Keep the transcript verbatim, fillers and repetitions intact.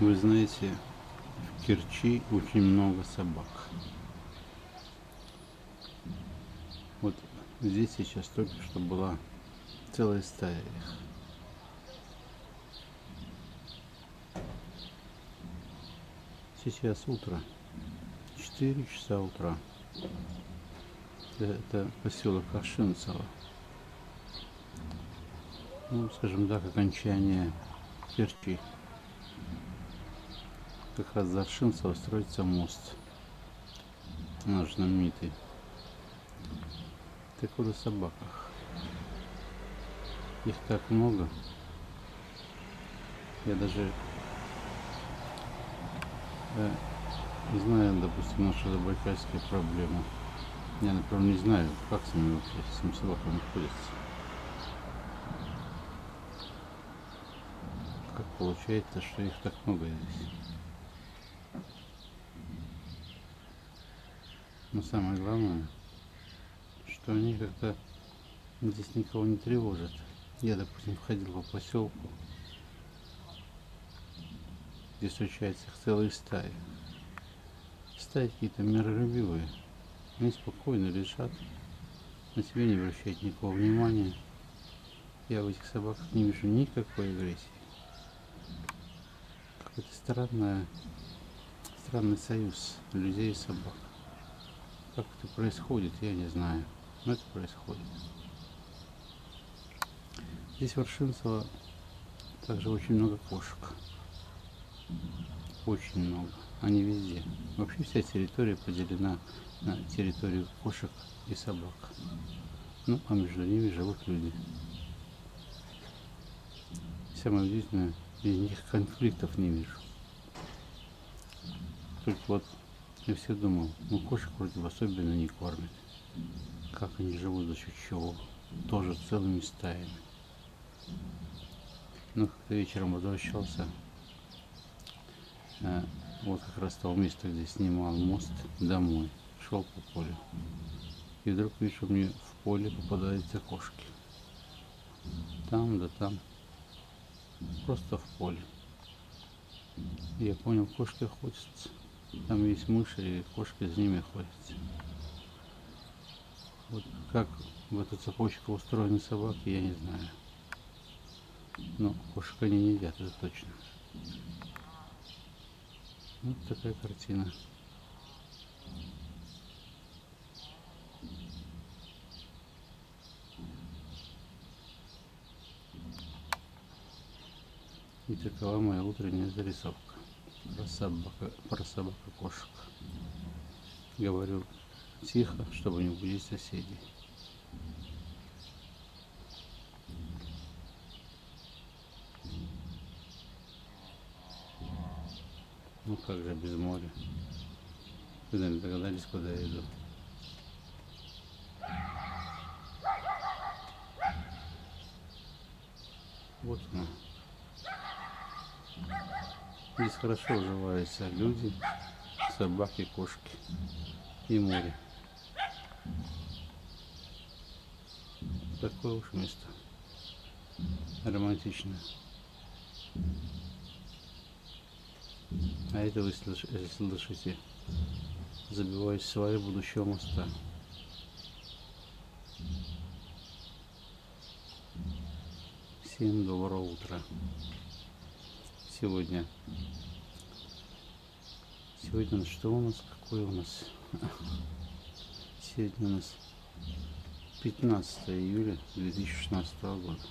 Вы знаете, в Керчи очень много собак. Вот здесь сейчас только что была целая стая их. Сейчас утро, четыре часа утра. Это поселок Аршинцево. Ну, скажем так, окончание Керчи. Как раз за Аршинцево строится мост, наш знаменитый. Так вот, о собаках. Их так много. Я даже э, знаю, допустим, нашу забайкальскую проблему. Я, например, не знаю, как с ними вообще, с этими собаками находятся. Как получается, что их так много здесь. Но самое главное, что они как-то здесь никого не тревожат. Я, допустим, ходил по поселку, где встречаются их целые стаи. Стаи какие-то миролюбивые, они спокойно лежат, на себя не обращают никакого внимания. Я в этих собаках не вижу никакой агрессии. Какой-то странный, странный союз людей и собак. Как это происходит, я не знаю, но это происходит. Здесь в Аршинцево также очень много кошек. Очень много. Они везде. Вообще вся территория поделена на территорию кошек и собак. Ну, а между ними живут люди. Самое удивительное, из них конфликтов не вижу. Только вот я все думал, ну кошек вроде бы особенно не кормят. Как они живут, за счет чего? Тоже целыми стаями. Ну, как-то вечером возвращался. Э, вот как раз того места, где снимал мост, домой. Шел по полю. И вдруг вижу, мне в поле попадаются кошки. Там, да там. Просто в поле. И я понял, кошки охотятся. Там есть мыши, и кошки с ними ходят. Вот как в эту цепочку устроены собаки, я не знаю. Но кошек они не едят, это точно. Вот такая картина. И такова моя утренняя зарисовка. Про собака, про собака кошек. Говорю тихо, чтобы не будить соседей. Ну как же без моря? Вы, наверное, догадались, куда я иду. Вот она. Здесь хорошо уживаются люди, собаки, кошки и море. Такое уж место. Романтичное. А это вы слышите. Забиваюсь в сваи будущего моста. Всем доброго утра. Сегодня. Сегодня что у нас? Какое у нас? Сегодня у нас пятнадцатое июля две тысячи шестнадцатого года.